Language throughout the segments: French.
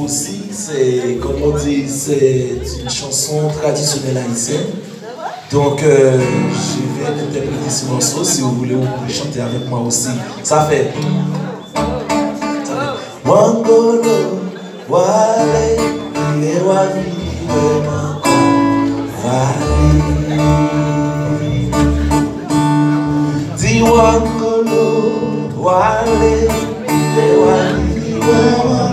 Aussi, c'est, comme on dit, c'est une chanson traditionnelle haïtienne. Donc, je vais interpréter ce morceau. Si vous voulez, vous pouvez chanter avec moi aussi. Ça fait. Wangolo, wale, ile wavi, ile manko, wale. Di wangolo, wale, ile wavi, ile manko. Wali,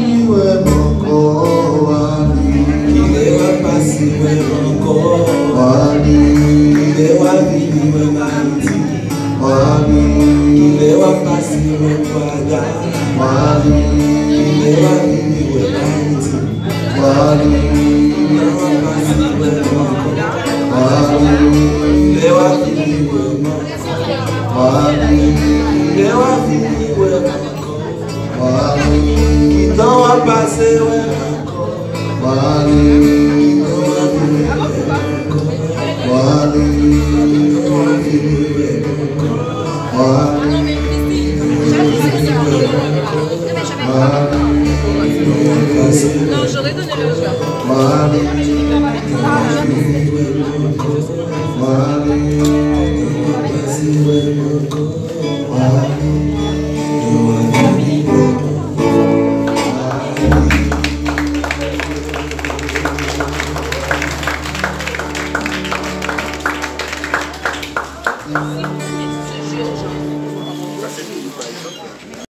Amém.